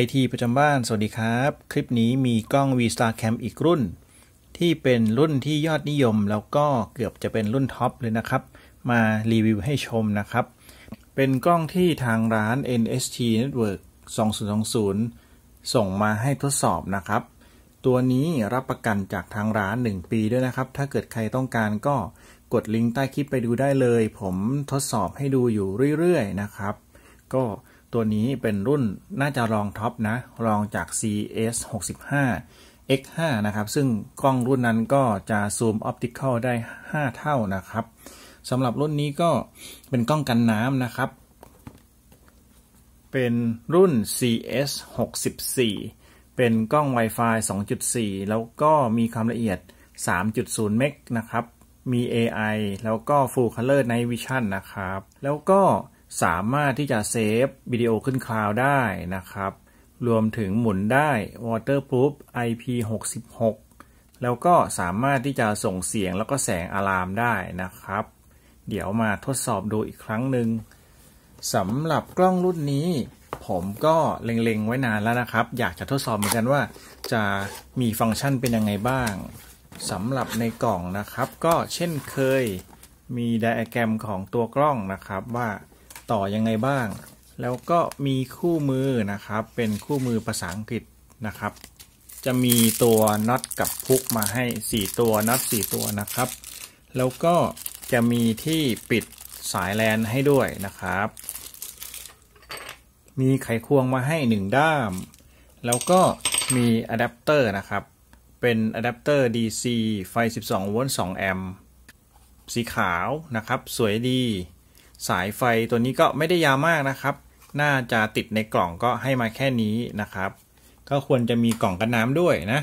IT ประจำบ้านสวัสดีครับคลิปนี้มีกล้อง VSTAR Cam อีกรุ่นที่เป็นรุ่นที่ยอดนิยมแล้วก็เกือบจะเป็นรุ่นท็อปเลยนะครับมารีวิวให้ชมนะครับเป็นกล้องที่ทางร้าน NST Network 2020ส่งมาให้ทดสอบนะครับตัวนี้รับประกันจากทางร้าน1 ปีด้วยนะครับถ้าเกิดใครต้องการก็กดลิงก์ใต้คลิปไปดูได้เลยผมทดสอบให้ดูอยู่เรื่อยๆนะครับก็ตัวนี้เป็นรุ่นน่าจะรองท็อปนะรองจาก CS 65 X 5 นะครับซึ่งกล้องรุ่นนั้นก็จะซูมออปติคอลได้5 เท่านะครับสำหรับรุ่นนี้ก็เป็นกล้องกันน้ำนะครับเป็นรุ่น CS 64 เป็นกล้อง Wi-Fi 2.4 แล้วก็มีความละเอียด 3.0 เมกนะครับมี AI แล้วก็ Full Color Night Vision นะครับแล้วก็สามารถที่จะเซฟวิดีโอขึ้นคลาวด์ได้นะครับรวมถึงหมุนได้ Waterproof IP66 แล้วก็สามารถที่จะส่งเสียงแล้วก็แสงอะลามได้นะครับเดี๋ยวมาทดสอบดูอีกครั้งหนึ่งสำหรับกล้องรุ่นนี้ผมก็เล็งๆไว้นานแล้วนะครับอยากจะทดสอบเหมือนกันว่าจะมีฟังก์ชันเป็นยังไงบ้างสำหรับในกล่องนะครับก็เช่นเคยมีไดอะแกรมของตัวกล้องนะครับว่าต่อยังไงบ้างแล้วก็มีคู่มือนะครับเป็นคู่มือภาษาอังกฤษนะครับจะมีตัวน็อตกับพุกมาให้4ตัวน็อต4ตัวนะครับแล้วก็จะมีที่ปิดสายแลนให้ด้วยนะครับมีไขควงมาให้1ด้ามแล้วก็มีอะแดปเตอร์นะครับเป็นอะแดปเตอร์ DC ไฟ12โวลต์2แอมป์สีขาวนะครับสวยดีสายไฟตัวนี้ก็ไม่ได้ยาวมากนะครับน่าจะติดในกล่องก็ให้มาแค่นี้นะครับก็ควรจะมีกล่องกันน้ำด้วยนะ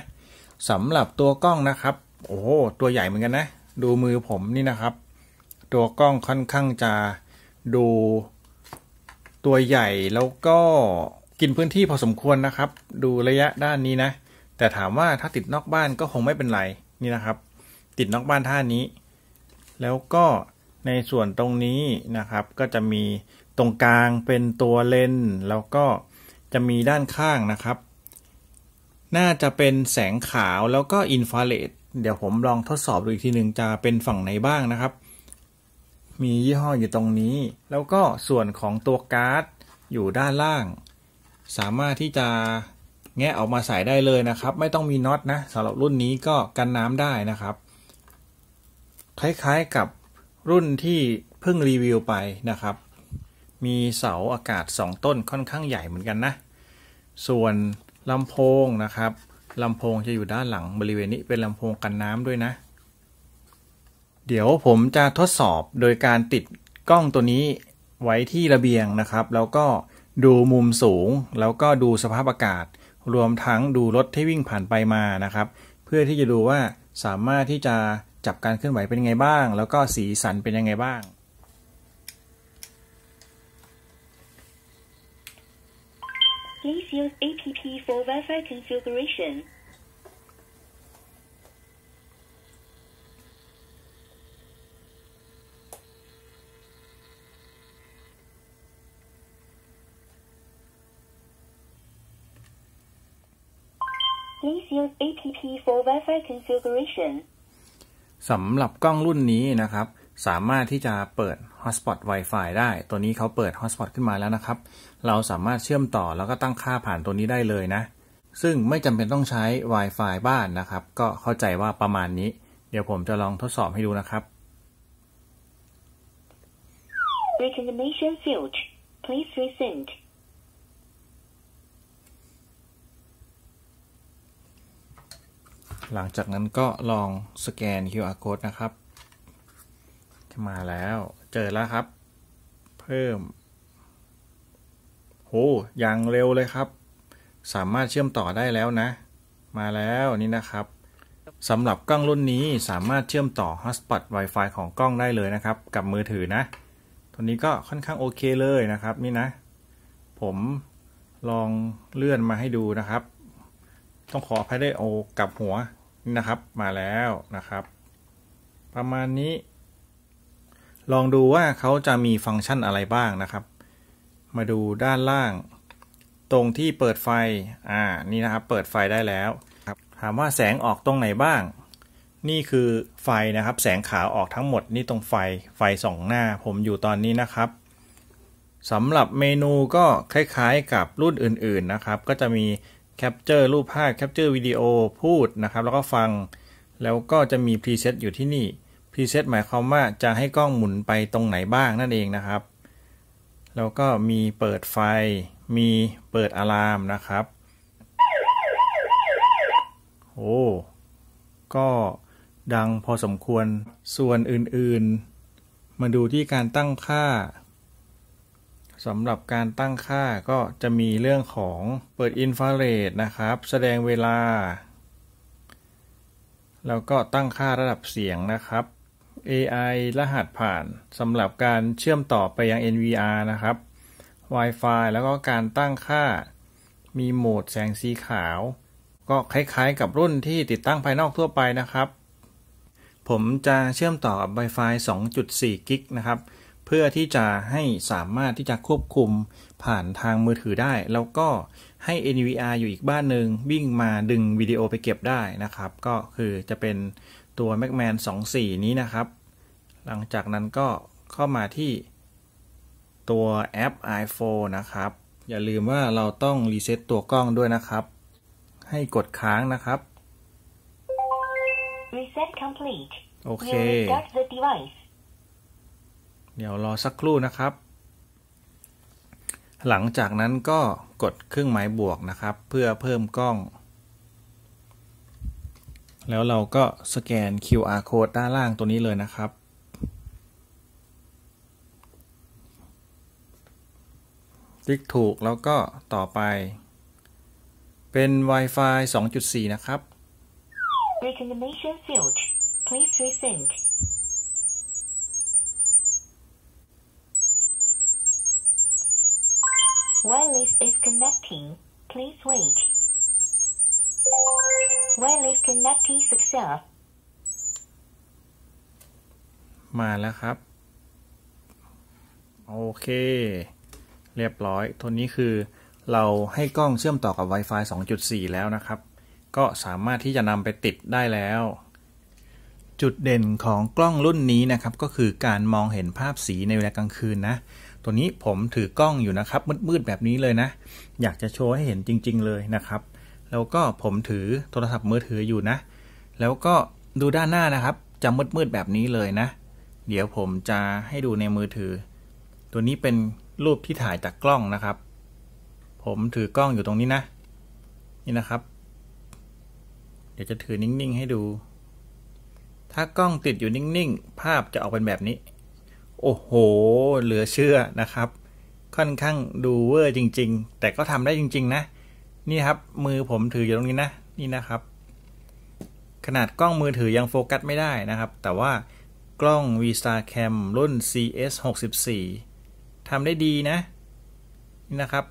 สำหรับตัวกล้องนะครับโอ้ตัวใหญ่เหมือนกันนะดูมือผมนี่นะครับตัวกล้องค่อนข้างจะดูตัวใหญ่แล้วก็กินพื้นที่พอสมควรนะครับดูระยะด้านนี้นะแต่ถามว่าถ้าติดนอกบ้านก็คงไม่เป็นไรนี่นะครับติดนอกบ้านท่านี้แล้วก็ในส่วนตรงนี้นะครับก็จะมีตรงกลางเป็นตัวเลนส์แล้วก็จะมีด้านข้างนะครับน่าจะเป็นแสงขาวแล้วก็อินฟราเรดเดี๋ยวผมลองทดสอบดูอีกทีหนึ่งจะเป็นฝั่งไหนบ้างนะครับมียี่ห้ออยู่ตรงนี้แล้วก็ส่วนของตัวการ์ดอยู่ด้านล่างสามารถที่จะแงะออกมาใส่ได้เลยนะครับไม่ต้องมีน็อตนะสำหรับรุ่นนี้ก็กันน้ำได้นะครับคล้ายๆกับรุ่นที่เพิ่งรีวิวไปนะครับมีเสาอากาศ2ต้นค่อนข้างใหญ่เหมือนกันนะส่วนลำโพงนะครับลำโพงจะอยู่ด้านหลังบริเวณนี้เป็นลำโพงกันน้ำด้วยนะเดี๋ยวผมจะทดสอบโดยการติดกล้องตัวนี้ไว้ที่ระเบียงนะครับแล้วก็ดูมุมสูงแล้วก็ดูสภาพอากาศรวมทั้งดูรถที่วิ่งผ่านไปมานะครับเพื่อที่จะดูว่าสามารถที่จะจับการเคลื่อนไหวเป็นยังไงบ้างแล้วก็สีสันเป็นยังไงบ้างสำหรับกล้องรุ่นนี้นะครับสามารถที่จะเปิด Hotspot Wi-Fi ได้ตัวนี้เขาเปิด Hotspot ขึ้นมาแล้วนะครับเราสามารถเชื่อมต่อแล้วก็ตั้งค่าผ่านตัวนี้ได้เลยนะซึ่งไม่จำเป็นต้องใช้ Wi-Fi บ้านนะครับก็เข้าใจว่าประมาณนี้เดี๋ยวผมจะลองทดสอบให้ดูนะครับ Recommendation field please resendหลังจากนั้นก็ลองสแกน QR code นะครับมาแล้วเจอแล้วครับเพิ่มโหอย่างเร็วเลยครับสามารถเชื่อมต่อได้แล้วนะมาแล้วนี่นะครับสำหรับกล้องรุ่นนี้สามารถเชื่อมต่อ Hotspot Wi-Fi ของกล้องได้เลยนะครับกับมือถือนะตัวนี้ก็ค่อนข้างโอเคเลยนะครับนี่นะผมลองเลื่อนมาให้ดูนะครับต้องขออภัยด้วยโอ้กับหัวนี่นะครับมาแล้วนะครับประมาณนี้ลองดูว่าเขาจะมีฟังก์ชันอะไรบ้างนะครับมาดูด้านล่าง ตรงที่เปิดไฟนี่นะครับเปิดไฟได้แล้วถามว่าแสงออกตรงไหนบ้างนี่คือไฟนะครับแสงขาวออกทั้งหมดนี่ตรงไฟส่องหน้าผมอยู่ตอนนี้นะครับสำหรับเมนูก็คล้ายๆกับรุ่นอื่นๆนะครับก็จะมีแคปเจอร์รูปภาพแคปเจอร์วิดีโอพูดนะครับแล้วก็ฟังแล้วก็จะมีพรีเซตอยู่ที่นี่พรีเซตหมายความว่าจะให้กล้องหมุนไปตรงไหนบ้างนั่นเองนะครับแล้วก็มีเปิดไฟมีเปิดอะลามนะครับโอ้ก็ดังพอสมควรส่วนอื่นๆมาดูที่การตั้งค่าสำหรับการตั้งค่าก็จะมีเรื่องของเปิดอินฟราเรดนะครับแสดงเวลาแล้วก็ตั้งค่าระดับเสียงนะครับ AI รหัสผ่านสำหรับการเชื่อมต่อไปยัง NVR นะครับ Wi-Fi แล้วก็การตั้งค่ามีโหมดแสงสีขาวก็คล้ายๆกับรุ่นที่ติดตั้งภายนอกทั่วไปนะครับผมจะเชื่อมต่อ Wi-Fi 2.4 กิกนะครับเพื่อที่จะให้สามารถที่จะควบคุมผ่านทางมือถือได้แล้วก็ให้ NVR อยู่อีกบ้านหนึ่งวิ่งมาดึงวิดีโอไปเก็บได้นะครับก็คือจะเป็นตัว MacMan 24 นี้นะครับหลังจากนั้นก็เข้ามาที่ตัวแอป iPhone นะครับอย่าลืมว่าเราต้องรีเซ็ตตัวกล้องด้วยนะครับให้กดค้างนะครับ Reset complete โอเคเดี๋ยวรอสักครู่นะครับหลังจากนั้นก็กดเครื่องหมายบวกนะครับเพื่อเพิ่มกล้องแล้วเราก็สแกน QR Code ด้านล่างตัวนี้เลยนะครับคลิกถูกแล้วก็ต่อไปเป็น Wi-Fi 2.4 นะครับWireless is connecting. Please wait. Wireless connecting success. มาแล้วครับโอเคเรียบร้อยตัวนี้คือเราให้กล้องเชื่อมต่อกับ Wi-Fi 2.4 แล้วนะครับก็สามารถที่จะนำไปติดได้แล้วจุดเด่นของกล้องรุ่นนี้นะครับก็คือการมองเห็นภาพสีในเวลากลางคืนนะตัวนี้ผมถือกล้องอยู่นะครับมืดๆแบบนี้เลยนะอยากจะโชว์ให้เห็นจริงๆเลยนะครับแล้วก็ผมถือโทรศัพท์มือถืออยู่นะแล้วก็ดูด้านหน้านะครับจะมืดๆแบบนี้เลยนะเดี๋ยวผมจะให้ดูในมือถือตัวนี้เป็นรูปที่ถ่ายจากกล้องนะครับผมถือกล้องอยู่ตรงนี้นะนี่นะครับเดี๋ยวจะถือนิ่งๆให้ดูถ้ากล้องติดอยู่นิ่งๆภาพจะออกเป็นแบบนี้โอ้โหเหลือเชื่อนะครับค่อนข้างดูเวอร์จริงๆแต่ก็ทำได้จริงๆนะนี่ครับมือผมถืออยู่ตรงนี้นะนี่นะครับขนาดกล้องมือถือยังโฟกัสไม่ได้นะครับแต่ว่ากล้อง VSTAR Cam รุ่น CS 64 ทำได้ดีนะนี่นะครับ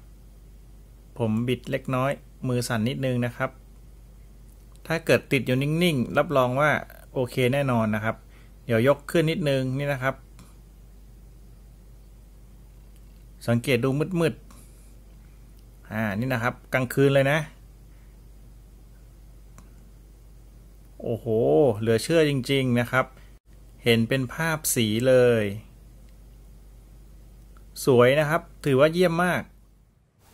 ผมบิดเล็กน้อยมือสั่นนิดนึงนะครับถ้าเกิดติดอยู่นิ่งๆรับรองว่าโอเคแน่นอนนะครับเดี๋ยวยกขึ้นนิดนึงนี่นะครับสังเกตดูมืดๆนี่นะครับกลางคืนเลยนะโอ้โหเหลือเชื่อจริงๆนะครับเห็นเป็นภาพสีเลยสวยนะครับถือว่าเยี่ยมมาก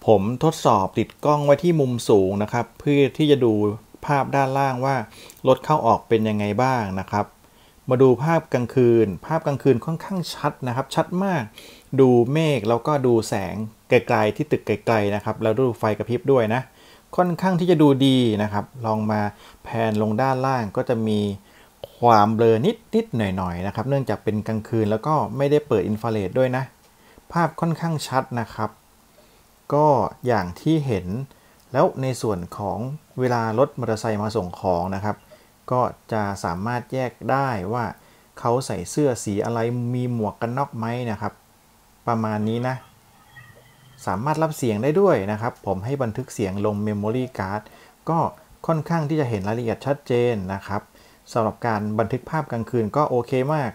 ผมทดสอบติดกล้องไว้ที่มุมสูงนะครับเพื่อที่จะดูภาพด้านล่างว่ารถเข้าออกเป็นยังไงบ้างนะครับมาดูภาพกลางคืนภาพกลางคืนค่อนข้างชัดนะครับชัดมากดูเมฆแล้วก็ดูแสงไกลๆที่ตึกไกลๆนะครับแล้วดูไฟกระพริบด้วยนะค่อนข้างที่จะดูดีนะครับลองมาแพนลงด้านล่างก็จะมีความเบลอนิดๆหน่อยๆนะครับเนื่องจากเป็นกลางคืนแล้วก็ไม่ได้เปิดอินฟราเรดด้วยนะภาพค่อนข้างชัดนะครับก็อย่างที่เห็นแล้วในส่วนของเวลารถมอเตอร์ไซค์มาส่งของนะครับก็จะสามารถแยกได้ว่าเขาใส่เสื้อสีอะไรมีหมวกกันน็อกไหมนะครับประมาณนี้นะสามารถรับเสียงได้ด้วยนะครับผมให้บันทึกเสียงลง Memory Card ก็ค่อนข้างที่จะเห็นรายละเอียดชัดเจนนะครับสำหรับการบันทึกภาพกลางคืนก็โอเคมาก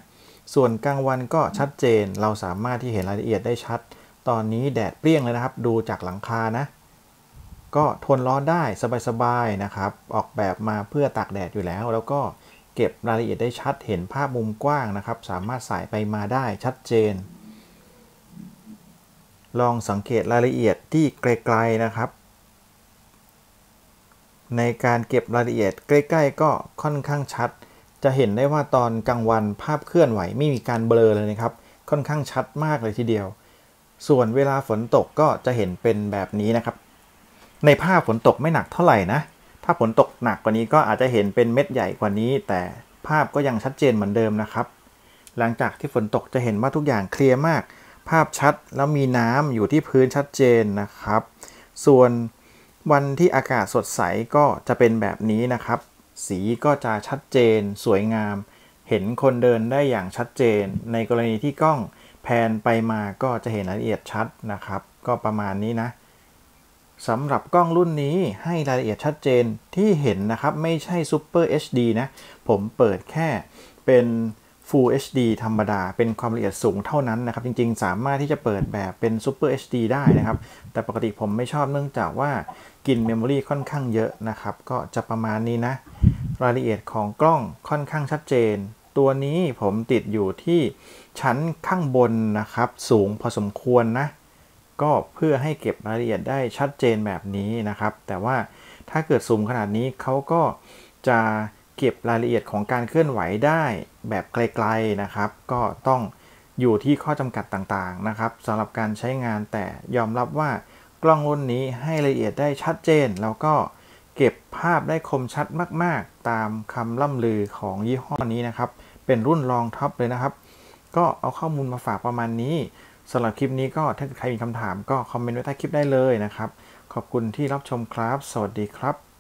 ส่วนกลางวันก็ชัดเจนเราสามารถที่เห็นรายละเอียดได้ชัดตอนนี้แดดเปรี้ยงเลยนะครับดูจากหลังคานะ ก็ทนร้อนได้สบายๆนะครับออกแบบมาเพื่อตากแดดอยู่แล้วแล้วก็เก็บรายละเอียดได้ชัดเห็นภาพมุมกว้างนะครับสามารถสายไปมาได้ชัดเจนลองสังเกตรายละเอียดที่ไกลๆนะครับในการเก็บรายละเอียดใกล้ๆก็ค่อนข้างชัดจะเห็นได้ว่าตอนกลางวันภาพเคลื่อนไหวไม่มีการเบลอเลยนะครับค่อนข้างชัดมากเลยทีเดียวส่วนเวลาฝนตกก็จะเห็นเป็นแบบนี้นะครับในภาพฝนตกไม่หนักเท่าไหร่นะถ้าฝนตกหนักกว่านี้ก็อาจจะเห็นเป็นเม็ดใหญ่กว่านี้แต่ภาพก็ยังชัดเจนเหมือนเดิมนะครับหลังจากที่ฝนตกจะเห็นว่าทุกอย่างเคลียร์มากภาพชัดแล้วมีน้ำอยู่ที่พื้นชัดเจนนะครับส่วนวันที่อากาศสดใสก็จะเป็นแบบนี้นะครับสีก็จะชัดเจนสวยงามเห็นคนเดินได้อย่างชัดเจนในกรณีที่กล้องแพนไปมาก็จะเห็นรายละเอียดชัดนะครับก็ประมาณนี้นะสำหรับกล้องรุ่นนี้ให้รายละเอียดชัดเจนที่เห็นนะครับไม่ใช่ Super HD นะผมเปิดแค่เป็น Full HD ธรรมดาเป็นความละเอียดสูงเท่านั้นนะครับจริงๆสามารถที่จะเปิดแบบเป็น Super HD ได้นะครับแต่ปกติผมไม่ชอบเนื่องจากว่ากินเมมโมรีค่อนข้างเยอะนะครับก็จะประมาณนี้นะรายละเอียดของกล้องค่อนข้างชัดเจนตัวนี้ผมติดอยู่ที่ชั้นข้างบนนะครับสูงพอสมควรนะก็เพื่อให้เก็บรายละเอียดได้ชัดเจนแบบนี้นะครับแต่ว่าถ้าเกิดซูมขนาดนี้เขาก็จะเก็บรายละเอียดของการเคลื่อนไหวได้แบบไกลๆนะครับก็ต้องอยู่ที่ข้อจำกัดต่างๆนะครับสำหรับการใช้งานแต่ยอมรับว่ากล้องรุ่นนี้ให้รายละเอียดได้ชัดเจนแล้วก็เก็บภาพได้คมชัดมากๆตามคำล่ำลือของยี่ห้อนี้นะครับเป็นรุ่นรองท็อปเลยนะครับก็เอาข้อมูลมาฝากประมาณนี้สำหรับคลิปนี้ก็ถ้าใครมีคำถามก็คอมเมนต์ไว้ใต้คลิปได้เลยนะครับขอบคุณที่รับชมครับสวัสดีครับ